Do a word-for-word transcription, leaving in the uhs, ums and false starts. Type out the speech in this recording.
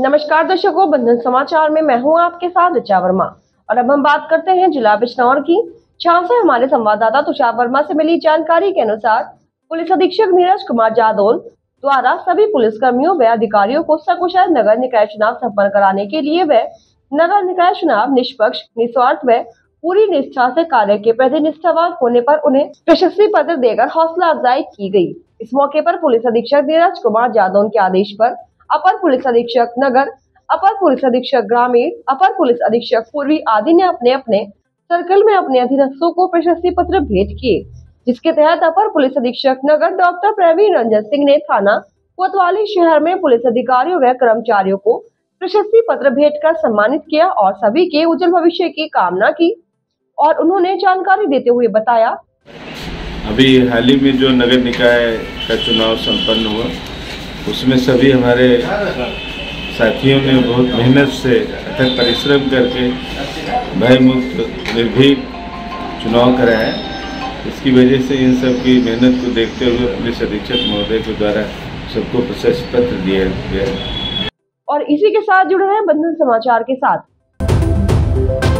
नमस्कार दर्शकों, बंधन समाचार में मैं हूं आपके साथ तुषार वर्मा। और अब हम बात करते हैं जिला बिजनौर की। जहां से हमारे संवाददाता तुषार वर्मा से मिली जानकारी के अनुसार पुलिस अधीक्षक नीरज कुमार जादौन द्वारा सभी पुलिस कर्मियों व अधिकारियों को सकुशल नगर निकाय चुनाव संपन्न कराने के लिए व नगर निकाय चुनाव निष्पक्ष, निस्वार्थ व पूरी निष्ठा से कार्य के प्रति निष्ठावान होने पर उन्हें प्रशस्ति पत्र देकर हौसला अफजाई की गयी। इस मौके पर पुलिस अधीक्षक नीरज कुमार जादौन के आदेश पर अपर पुलिस अधीक्षक नगर, अपर पुलिस अधीक्षक ग्रामीण, अपर पुलिस अधीक्षक पूर्वी आदि ने अपने अपने सर्कल में अपने अधीनस्थों को प्रशस्ति पत्र भेंट किए, जिसके तहत अपर पुलिस अधीक्षक नगर डॉक्टर प्रवीण रंजन सिंह ने थाना कोतवाली शहर में पुलिस अधिकारियों व कर्मचारियों को प्रशस्ति पत्र भेंट कर सम्मानित किया और सभी के उज्जवल भविष्य की कामना की। और उन्होंने जानकारी देते हुए बताया, अभी हाल ही में जो नगर निकाय का चुनाव सम्पन्न हुआ उसमें सभी हमारे साथियों ने बहुत मेहनत से अथक परिश्रम करके भयमुक्त निर्भीक चुनाव कराया। इसकी वजह से इन सब की मेहनत को देखते हुए पुलिस अधीक्षक महोदय के द्वारा सबको प्रशस्ति पत्र दिया गया। और इसी के साथ जुड़ रहे हैं बंधन समाचार के साथ।